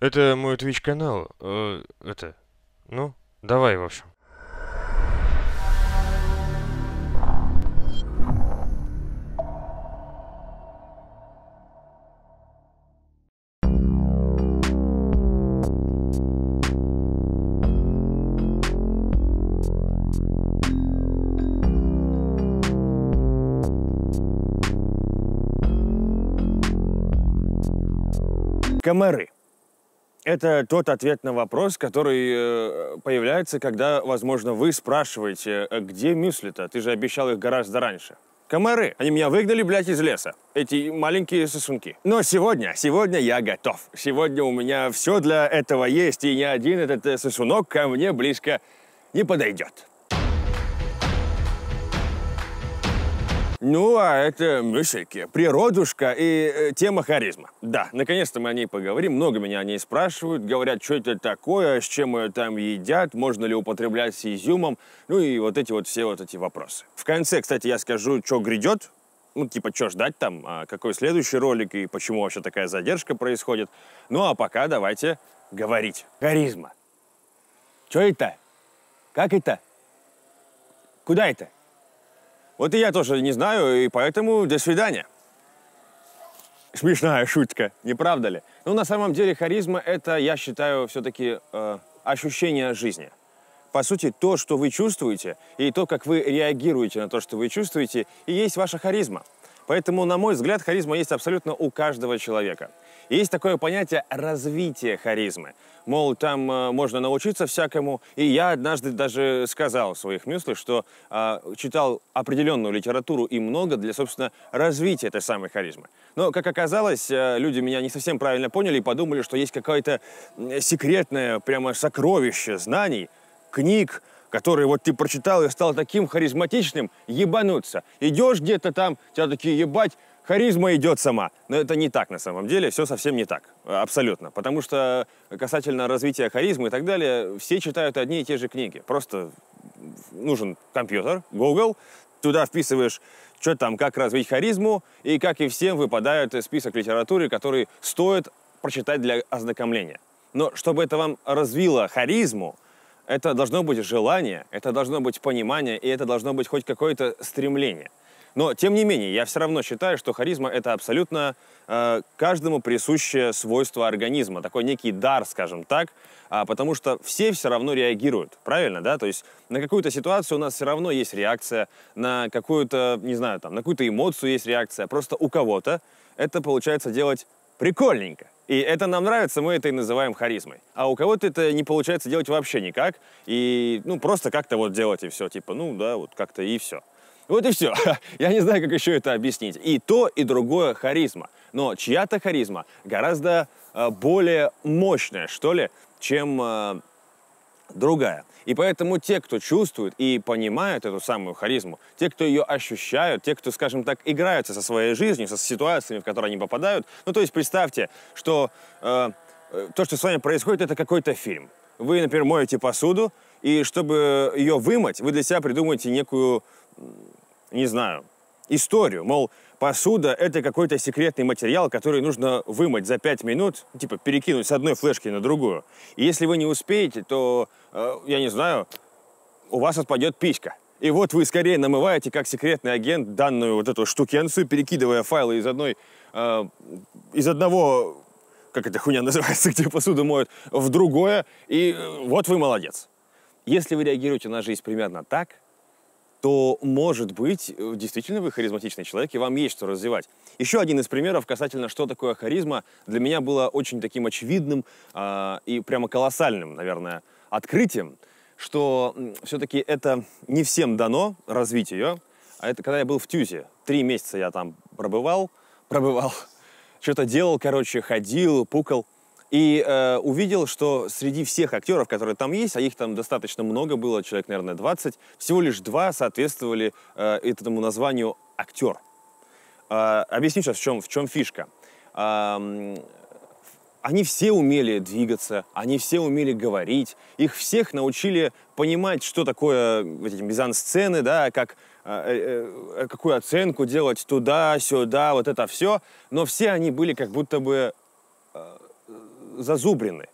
Это мой Twitch канал. Ну, давай, в общем. Камеры. Это тот ответ на вопрос, который появляется, когда, возможно, вы спрашиваете, где мюсли-то? Ты же обещал их гораздо раньше. Комары. Они меня выгнали, блядь, из леса. Эти маленькие сосунки. Но сегодня я готов. Сегодня у меня все для этого есть, и ни один этот сосунок ко мне близко не подойдет. Ну, а это мюсельки, природушка и тема харизма. Да, наконец-то мы о ней поговорим. Много меня о ней спрашивают, говорят, что это такое, с чем ее там едят, можно ли употреблять с изюмом, ну и все эти вопросы. В конце, кстати, я скажу, что грядет, ну, типа, что ждать там, какой следующий ролик и почему вообще такая задержка происходит. Ну, а пока давайте говорить. Харизма. Что это? Как это? Куда это? Вот и я тоже не знаю, и поэтому до свидания. Смешная шутка, не правда ли? Ну, на самом деле, харизма – это, я считаю, все-таки ощущение жизни. По сути, то, что вы чувствуете, и то, как вы реагируете на то, что вы чувствуете, и есть ваша харизма. Поэтому, на мой взгляд, харизма есть абсолютно у каждого человека. И есть такое понятие развития харизмы. Мол, там можно научиться всякому. И я однажды даже сказал в своих мюслях, что читал определенную литературу и много для, собственно, развития этой самой харизмы. Но, как оказалось, люди меня не совсем правильно поняли и подумали, что есть какое-то секретное прямо сокровище знаний, книг, которые вот ты прочитал и стал таким харизматичным, ебануться. Идешь где-то там, тебя такие ебать, харизма идет сама. Но это не так на самом деле, все совсем не так, абсолютно. Потому что касательно развития харизмы и так далее, все читают одни и те же книги. Просто нужен компьютер, Google, туда вписываешь, что там, как развить харизму, и как и всем выпадает список литературы, который стоит прочитать для ознакомления. Но чтобы это вам развило харизму, это должно быть желание, это должно быть понимание, и это должно быть хоть какое-то стремление. Но, тем не менее, я все равно считаю, что харизма – это абсолютно каждому присущее свойство организма, такой некий дар, скажем так, потому что все равно реагируют, правильно, да? То есть на какую-то ситуацию у нас все равно есть реакция, на какую-то, не знаю, там, на какую-то эмоцию есть реакция, просто у кого-то это получается делать прикольненько. И это нам нравится, мы это и называем харизмой. А у кого-то это не получается делать вообще никак. И, ну, просто как-то вот делать и все. Типа, ну, да, вот как-то и все. Вот и все. Я не знаю, как еще это объяснить. И то, и другое харизма. Но чья-то харизма гораздо более мощная, что ли, чем другая. И поэтому те, кто чувствует и понимает эту самую харизму, те, кто ее ощущают, те, кто, скажем так, играются со своей жизнью, со ситуациями, в которые они попадают. Ну, то есть представьте, что то, что с вами происходит, это какой-то фильм. Вы, например, моете посуду, и чтобы ее вымыть, вы для себя придумаете некую, не знаю, историю. Мол, посуда – это какой-то секретный материал, который нужно вымыть за 5 минут, типа перекинуть с одной флешки на другую. И если вы не успеете, то, я не знаю, у вас отпадет писька. И вот вы скорее намываете, как секретный агент, данную вот эту штукенцию, перекидывая файлы из одного, как эта хуйня называется, где посуду моют, в другое, и вот вы молодец. Если вы реагируете на жизнь примерно так, то, может быть, действительно вы харизматичный человек, и вам есть что развивать. Еще один из примеров касательно, что такое харизма, для меня было очень таким очевидным и прямо колоссальным, наверное, открытием, что все-таки это не всем дано развить ее. А это когда я был в ТЮЗе. 3 месяца я там пробывал, что-то делал, короче, ходил, пукал. И увидел, что среди всех актеров, которые там есть, а их там достаточно много было, человек, наверное, 20, всего лишь 2 соответствовали этому названию «актер». Объясню сейчас, в чем фишка. Они все умели двигаться, они все умели говорить, их всех научили понимать, что такое вот эти мизансцены, да, как, какую оценку делать туда, сюда, вот это все. Но все они были как будто бы зазубрены.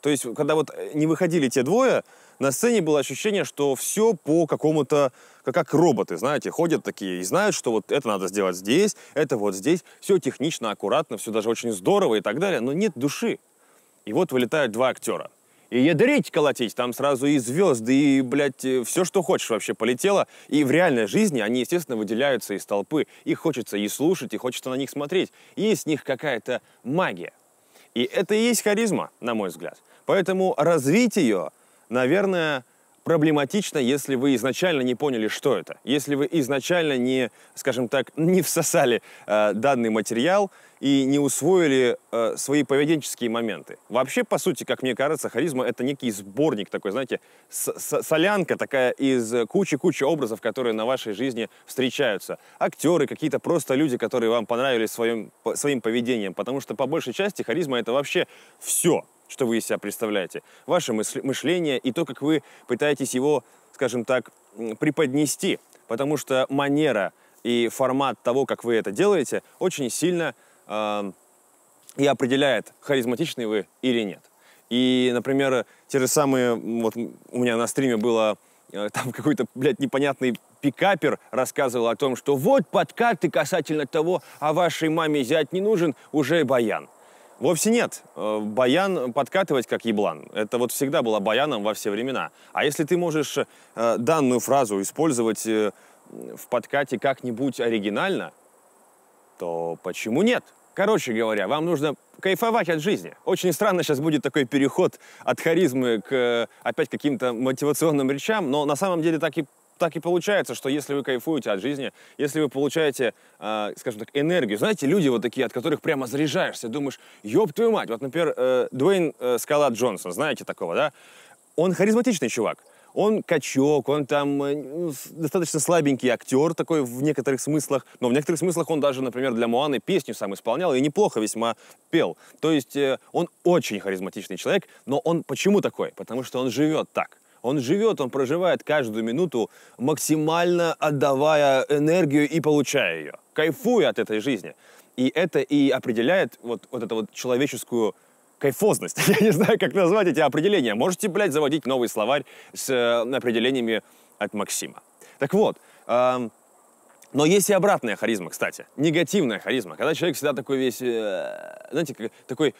То есть, когда вот не выходили те двое, на сцене было ощущение, что все по какому-то, как роботы, знаете, ходят такие и знают, что вот это надо сделать здесь, это вот здесь, все технично, аккуратно, все даже очень здорово и так далее, но нет души. И вот вылетают два актера. И ядрить, колотить, там сразу и звезды, и, блядь, все, что хочешь вообще полетело. И в реальной жизни они, естественно, выделяются из толпы. Их хочется и слушать, и хочется на них смотреть. И есть в них какая-то магия. И это и есть харизма, на мой взгляд. Поэтому развить ее, наверное, проблематично, если вы изначально не поняли, что это. Если вы изначально не, скажем так, не всосали данный материал и не усвоили свои поведенческие моменты. Вообще, по сути, как мне кажется, харизма — это некий сборник такой, знаете, солянка такая из кучи-кучи образов, которые на вашей жизни встречаются. Актеры, какие-то просто люди, которые вам понравились своим поведением. Потому что, по большей части, харизма — это вообще все, что вы из себя представляете, ваше мышление и то, как вы пытаетесь его, скажем так, преподнести. Потому что манера и формат того, как вы это делаете, очень сильно и определяет, харизматичный вы или нет. И, например, те же самые, вот у меня на стриме было, там какой-то, блядь, непонятный пикапер рассказывал о том, что вот подкаты касательно того, а вашей маме зять не нужен, уже баян. Вовсе нет. Баян подкатывать как еблан. Это вот всегда было баяном во все времена. А если ты можешь данную фразу использовать в подкате как-нибудь оригинально, то почему нет? Короче говоря, вам нужно кайфовать от жизни. Очень странно сейчас будет такой переход от харизмы к опять каким-то мотивационным речам, но на самом деле так и получается, что если вы кайфуете от жизни, если вы получаете, скажем так, энергию. Знаете, люди вот такие, от которых прямо заряжаешься, думаешь, ёб твою мать. Вот, например, Дуэйн Скала Джонсон, знаете такого, да? Он харизматичный чувак. Он качок, он там достаточно слабенький актер такой в некоторых смыслах, но в некоторых смыслах он даже, например, для Моаны песню сам исполнял и неплохо весьма пел. То есть он очень харизматичный человек, но он почему такой? Потому что он живет так. Он живет, он проживает каждую минуту, максимально отдавая энергию и получая ее, кайфуя от этой жизни. И это и определяет вот эту вот человеческую кайфозность. Я не знаю, как назвать эти определения. Можете, блядь, заводить новый словарь с определениями от Максима. Так вот, но есть и обратная харизма, кстати. Негативная харизма. Когда человек всегда такой весь, знаете, такой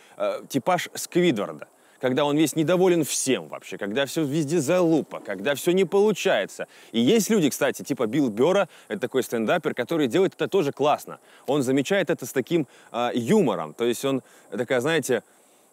типаж Сквидварда. Когда он весь недоволен всем вообще, когда все везде залупа, когда все не получается. И есть люди, кстати, типа Билл Бёрра, это такой стендапер, который делает это тоже классно. Он замечает это с таким юмором, то есть он такая, знаете,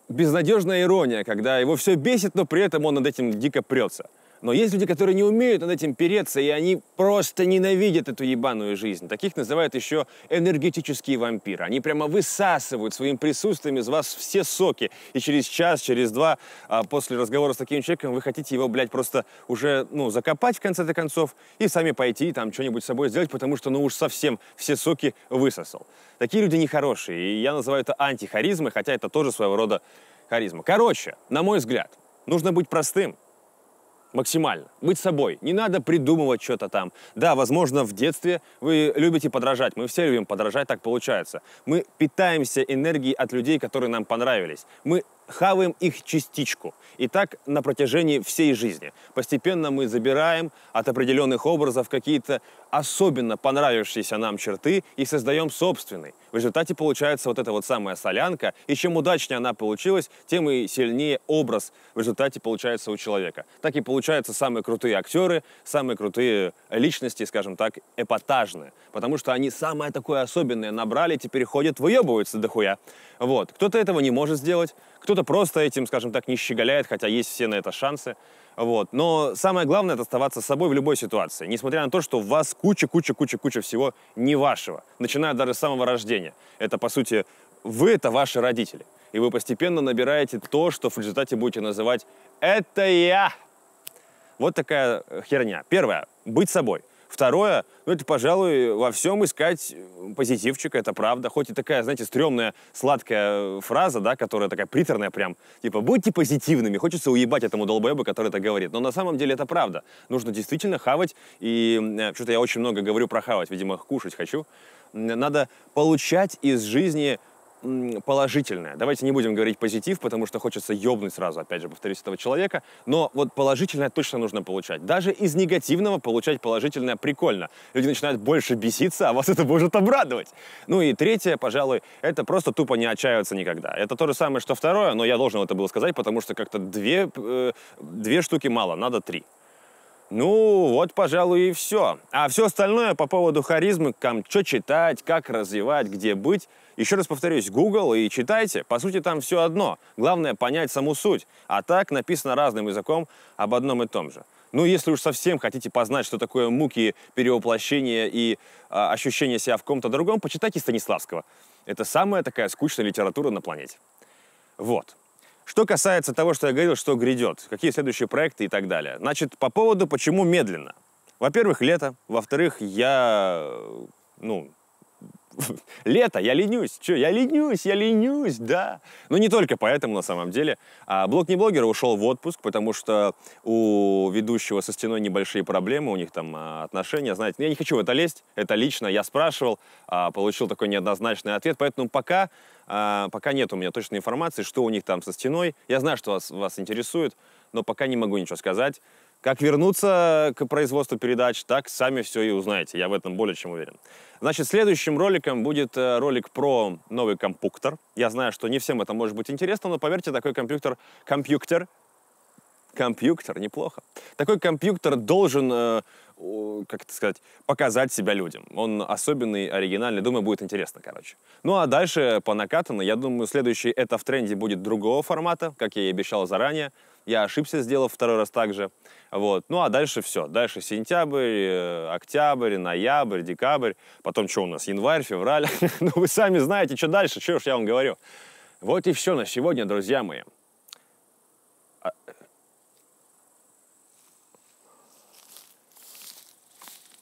безнадежная ирония, когда его все бесит, но при этом он над этим дико прется. Но есть люди, которые не умеют над этим переться, и они просто ненавидят эту ебаную жизнь. Таких называют еще энергетические вампиры. Они прямо высасывают своим присутствием из вас все соки. И через час, через два после разговора с таким человеком вы хотите его, блядь, просто уже, ну, закопать в конце-то концов и сами пойти там что-нибудь с собой сделать, потому что, ну, уж совсем все соки высосал. Такие люди нехорошие, и я называю это антихаризмой, хотя это тоже своего рода харизма. Короче, на мой взгляд, нужно быть простым. Максимально. Быть собой. Не надо придумывать что-то там. Да, возможно, в детстве вы любите подражать. Мы все любим подражать, так получается. Мы питаемся энергией от людей, которые нам понравились. Мы хаваем их частичку. И так на протяжении всей жизни. Постепенно мы забираем от определенных образов какие-то особенно понравившиеся нам черты и создаем собственный. В результате получается вот эта вот самая солянка. И чем удачнее она получилась, тем и сильнее образ в результате получается у человека. Так и получаются самые крутые актеры, самые крутые личности, скажем так, эпатажные. Потому что они самое такое особенное набрали, теперь ходят, выебываются дохуя. Вот. Кто-то этого не может сделать, кто-то просто этим, скажем так, не щеголяет, хотя есть все на это шансы. Вот. Но самое главное — это оставаться собой в любой ситуации, несмотря на то, что в вас куча всего не вашего, начиная даже с самого рождения. Это, по сути, вы — это ваши родители. И вы постепенно набираете то, что в результате будете называть «это я». Вот такая херня. Первое — быть собой. Второе, ну это, пожалуй, во всем искать позитивчика, это правда. Хоть и такая, знаете, стрёмная, сладкая фраза, да, которая такая приторная прям. Типа, будьте позитивными, хочется уебать этому долбоебу, который это говорит. Но на самом деле это правда. Нужно действительно хавать, и что-то я очень много говорю про хавать, видимо, кушать хочу. Надо получать из жизни положительное. Давайте не будем говорить позитив, потому что хочется ёбнуть сразу, опять же, повторюсь, этого человека. Но вот положительное точно нужно получать. Даже из негативного получать положительное прикольно. Люди начинают больше беситься, а вас это может обрадовать. Ну и третье, пожалуй, это просто тупо не отчаиваться никогда. Это то же самое, что второе, но я должен это было сказать, потому что как-то две штуки мало, надо три. Ну, вот, пожалуй, и все. А все остальное по поводу харизмы, что читать, как развивать, где быть. Еще раз повторюсь, Google и читайте. По сути, там все одно. Главное понять саму суть. А так написано разным языком об одном и том же. Ну, если уж совсем хотите познать, что такое муки, перевоплощение и ощущение себя в ком-то другом, почитайте Станиславского. Это самая такая скучная литература на планете. Вот. Что касается того, что я говорил, что грядет, какие следующие проекты и так далее. Значит, по поводу, почему медленно. Во-первых, лето. Во-вторых, лето, я ленюсь. Че, я ленюсь, да. Но не только поэтому, на самом деле. Блог не блогера ушел в отпуск, потому что у ведущего со стеной небольшие проблемы, у них там отношения, знаете. Я не хочу в это лезть, это лично. Я спрашивал, получил такой неоднозначный ответ, поэтому пока нет у меня точной информации, что у них там со стеной. Я знаю, что вас интересует, но пока не могу ничего сказать. Как вернуться к производству передач, так сами все и узнаете. Я в этом более чем уверен. Значит, следующим роликом будет ролик про новый компьютер. Я знаю, что не всем это может быть интересно, но поверьте, такой компьютер, неплохо. Такой компьютер должен, как это сказать, показать себя людям. Он особенный, оригинальный, думаю, будет интересно, короче. Ну а дальше по накатанной, я думаю, следующий «Это в тренде» будет другого формата, как я и обещал заранее. Я ошибся, сделав второй раз так же. Вот. Ну а дальше все. Дальше сентябрь, октябрь, ноябрь, декабрь. Потом что у нас? Январь, февраль. Ну вы сами знаете, что дальше, что уж я вам говорю. Вот и все на сегодня, друзья мои.